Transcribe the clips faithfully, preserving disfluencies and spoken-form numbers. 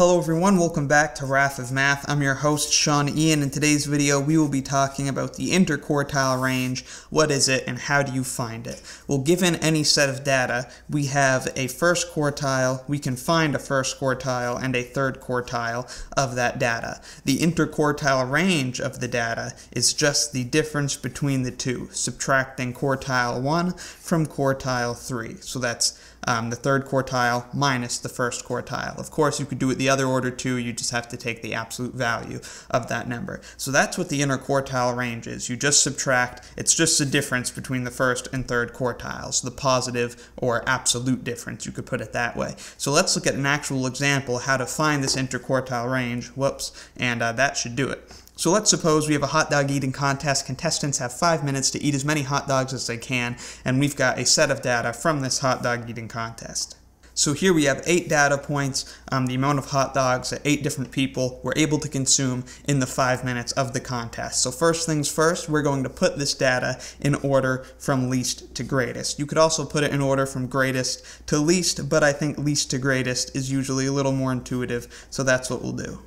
Hello everyone, welcome back to Wrath of Math. I'm your host, Sean Ian. In today's video, we will be talking about the interquartile range. What is it and how do you find it? Well, given any set of data, we have a first quartile, we can find a first quartile, and a third quartile of that data. The interquartile range of the data is just the difference between the two, subtracting quartile one from quartile three. So that's Um, the third quartile minus the first quartile. Of course, you could do it the other order too, you just have to take the absolute value of that number. So that's what the interquartile range is. You just subtract, it's just the difference between the first and third quartiles, the positive or absolute difference, you could put it that way. So let's look at an actual example how to find this interquartile range, whoops, and uh, that should do it. So let's suppose we have a hot dog eating contest. Contestants have five minutes to eat as many hot dogs as they can, and we've got a set of data from this hot dog eating contest. So here we have eight data points, um, the amount of hot dogs that eight different people were able to consume in the five minutes of the contest. So first things first, we're going to put this data in order from least to greatest. You could also put it in order from greatest to least, but I think least to greatest is usually a little more intuitive, so that's what we'll do.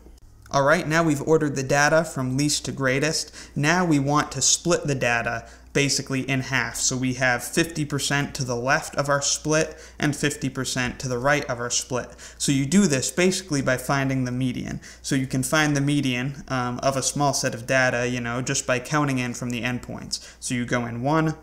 Alright, now we've ordered the data from least to greatest. Now we want to split the data basically in half. So we have fifty percent to the left of our split and fifty percent to the right of our split. So you do this basically by finding the median. So you can find the median um, of a small set of data, you know, just by counting in from the endpoints. So you go in one,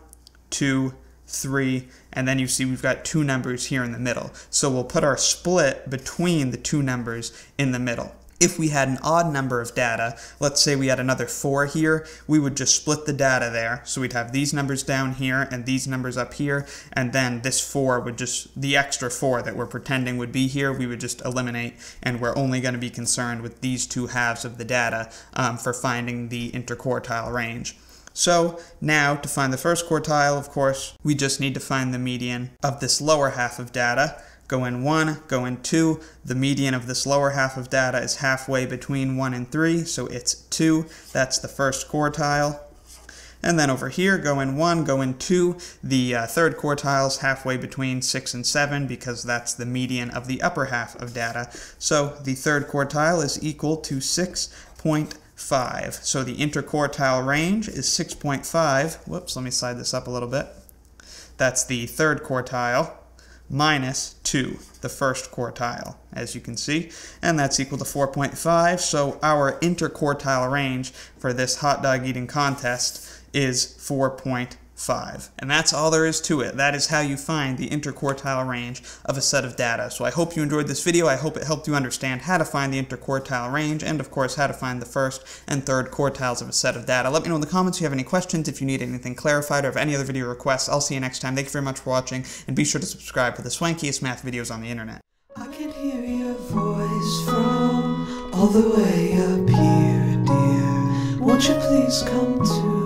two, three, and then you see we've got two numbers here in the middle. So we'll put our split between the two numbers in the middle. If we had an odd number of data, let's say we had another four here, we would just split the data there. So we'd have these numbers down here and these numbers up here, and then this four would just, the extra four that we're pretending would be here, we would just eliminate, and we're only going to be concerned with these two halves of the data um, for finding the interquartile range. So now to find the first quartile, of course, we just need to find the median of this lower half of data. Go in one, go in two, the median of this lower half of data is halfway between one and three, so it's two, that's the first quartile. And then over here, go in one, go in two, the uh, third quartile is halfway between six and seven because that's the median of the upper half of data. So the third quartile is equal to six point five. So the interquartile range is six point five, whoops, let me slide this up a little bit. That's the third quartile minus two, the first quartile, as you can see, and that's equal to four point five, so our interquartile range for this hot dog eating contest is four point five. And that's all there is to it. That is how you find the interquartile range of a set of data. So I hope you enjoyed this video. I hope it helped you understand how to find the interquartile range and, of course, how to find the first and third quartiles of a set of data. Let me know in the comments if you have any questions, if you need anything clarified, or have any other video requests. I'll see you next time. Thank you very much for watching, and be sure to subscribe for the swankiest math videos on the internet. I can hear your voice from all the way up here, dear. Won't you please come to